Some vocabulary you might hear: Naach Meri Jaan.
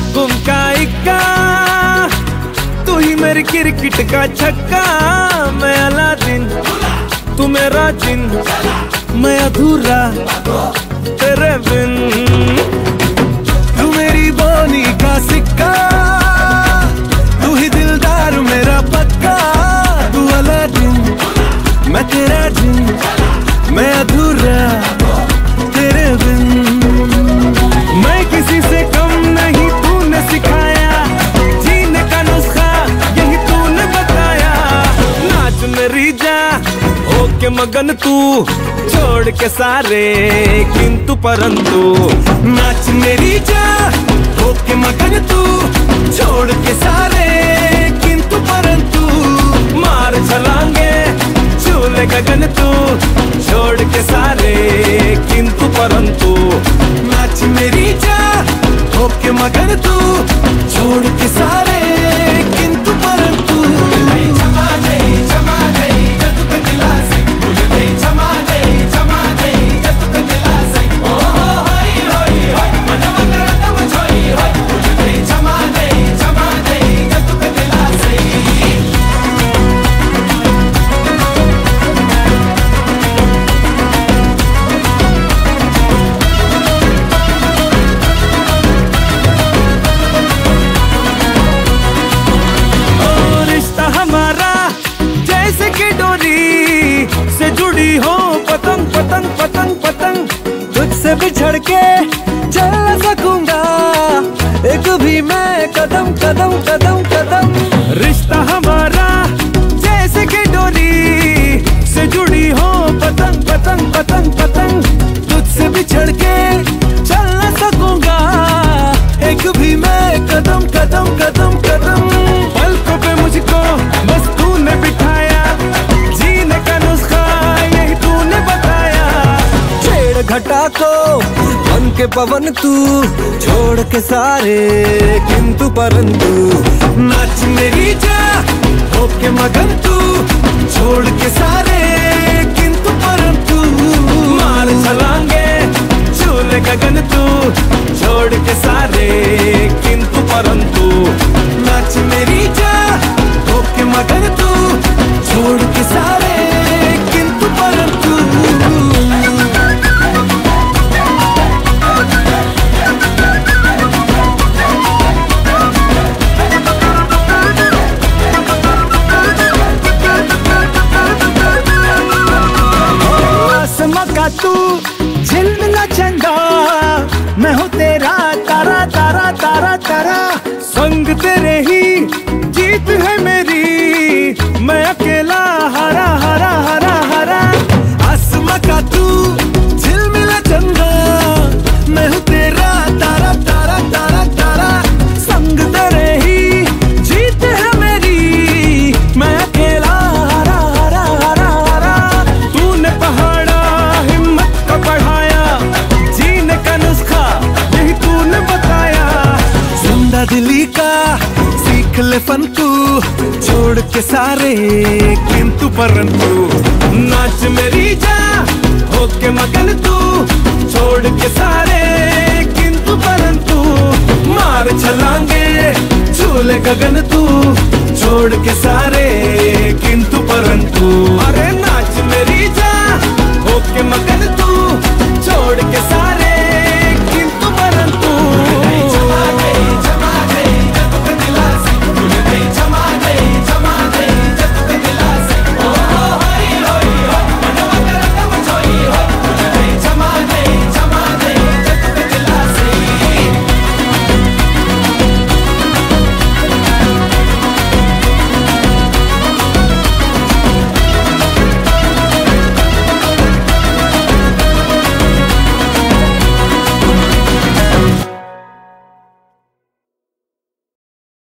हुक्म का इक्का, तू ही मेरी क्रिकेट का छक्का। मैं अलादीन, तू मेरा जिन, मैं अधूरा तेरे बिन। तू मेरी बोली का सिक्का, तू ही दिलदार मेरा पक्का। तू अलादीन, मैं तेरा जिन, मैं अधूरा तेरे बिन। मैं किसी से कम नहीं, तूने सिखाया जीने का नुस्खा, यही तूने बताया। नाच मेरी जान, ओके मगन तू, छोड़ के सारे किंतु परंतु। नाच मेरी जान, ओके मगन तू, छोड़ के सारे किंतु परंतु। मार छलांगे छूले गगन तू, छोड़ के सारे किंतु परंतु। नाच मेरी जान, ओके मगन तू, छोड़ के सारे किंतु परंतु। बिछड़ के चल न सकूंगा, एक भी मैं कदम कदम कदम कदम। रिश्ता हमारा जैसे कि डोरी से जुड़ी हो पतंग पतंग पतंग पतंग। तुझसे बिछड़ के चल न सकूंगा, एक भी मैं कदम कदम कदम कदम। पलकों पे मुझको बस तूने बिठाया, जीने का नुस्खा यही तूने बताया। छेड़ घटा को बन के पवन तू, छोड़ के सारे किंतु परंतु। नाच मेरी जान, ओके मगन तू, छोड़ के सारे किंतु परंतु। मार छलांगे छूले गगन तू, छोड़ के सारे किंतु परंतु। नाच मेरी जान, ओके मगन तू, छोड़ के सारे किंतु परंतु। तू झिलमिला चंदा, मैं हूँ तेरा तारा तारा तारा तारा। संग तेरे ही जीत है मेरी, मैं अकेला हरा हरा हरा हरा। आसमा का तू झिलमिला चंदा, मैं हूँ तेरा तारा तारा तारा तारा। संग तेरे ही जीत है मेरी, मैं अकेला हरा हरा हरा हरा। तूने पहाड़ दिली का सीख ले फन तू, छोड़ के सारे किंतु परंतु। नाच मेरी जान, ओके मगन तू, छोड़ के सारे किंतु परंतु। मार छलांगे छूले गगन तू, छोड़ के सारे